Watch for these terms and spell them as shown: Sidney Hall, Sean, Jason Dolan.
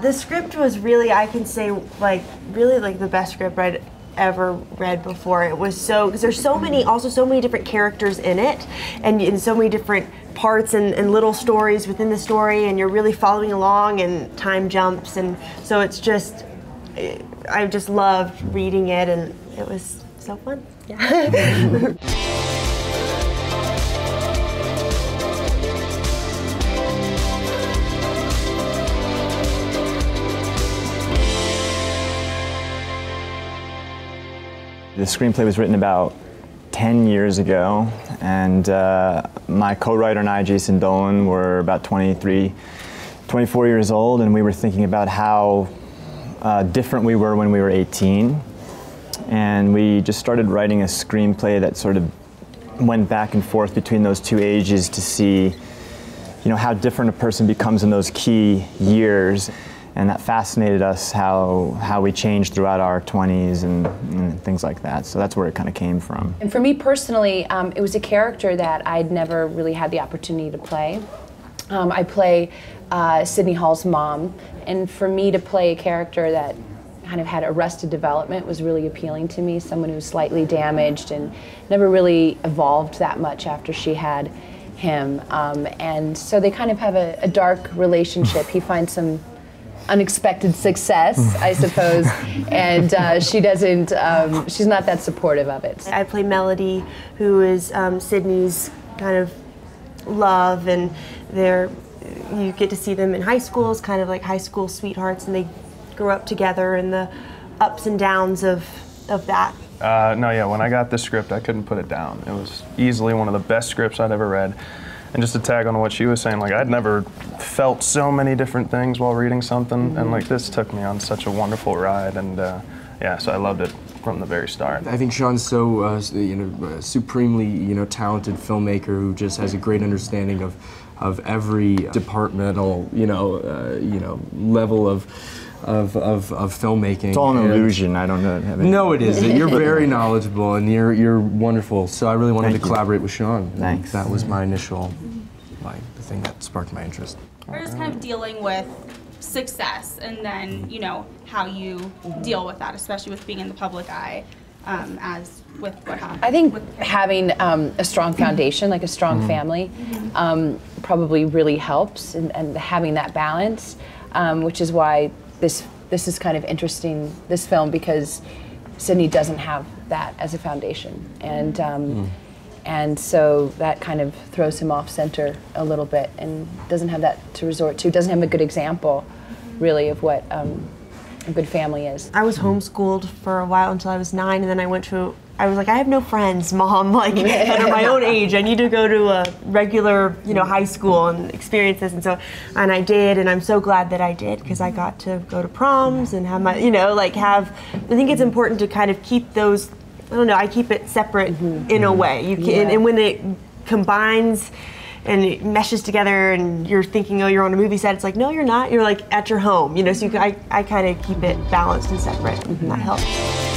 The script was really, I can say, like, really like the best script I'd ever read before. It was so, because there's so many, also so many different characters in it, and so many different parts and little stories within the story, and you're really following along, and time jumps, and so it's just, I just loved reading it, and it was so fun. Yeah. The screenplay was written about 10 years ago, and my co-writer and I, Jason Dolan, were about 23, 24 years old, and we were thinking about how different we were when we were 18. And we just started writing a screenplay that sort of went back and forth between those two ages to see, you know, how different a person becomes in those key years. And that fascinated us, how we changed throughout our 20s and things like that. So that's where it kind of came from. And for me personally, it was a character that I'd never really had the opportunity to play. I play Sidney Hall's mom, and for me to play a character that kind of had arrested development was really appealing to me. Someone who's slightly damaged and never really evolved that much after she had him. And so they kind of have a dark relationship. He finds some unexpected success, I suppose, and she doesn't, she's not that supportive of it. I play Melody, who is Sidney's kind of love, and you get to see them in high school, it's kind of like high school sweethearts, and they grow up together, and the ups and downs of that. No, yeah, when I got this script, I couldn't put it down. It was easily one of the best scripts I'd ever read. And just to tag on what she was saying, like, I'd never felt so many different things while reading something, and like this took me on such a wonderful ride, and yeah, so I loved it from the very start. I think Sean's so you know, supremely, you know, talented filmmaker who just has a great understanding of every departmental, you know, level of filmmaking. It's all an illusion. I don't know. No, it isn't. You're very knowledgeable, and you're wonderful. So I really wanted to collaborate with Sean. Thanks. That was my initial, the thing that sparked my interest. We're just kind of dealing with success, and then, you know, how you deal with that, especially with being in the public eye, as with what happened. I think having a strong foundation, like a strong family, probably really helps, and having that balance, which is why this is kind of interesting, this film, because Sidney doesn't have that as a foundation, and so that kind of throws him off center a little bit, and doesn't have that to resort to, doesn't have a good example really of what a good family is. I was homeschooled for a while until I was 9, and then I was like, I have no friends, Mom, like, that are my own age. I need to go to a regular, you know, high school and experience this, and I did, and I'm so glad that I did, because I got to go to proms and have my, you know, like, I think it's important to kind of keep those, I don't know, I keep it separate in a way. You can, and when it combines and it meshes together and you're thinking, oh, you're on a movie set, it's like, no, you're not, you're like at your home, you know, so I kind of keep it balanced and separate, and that helps.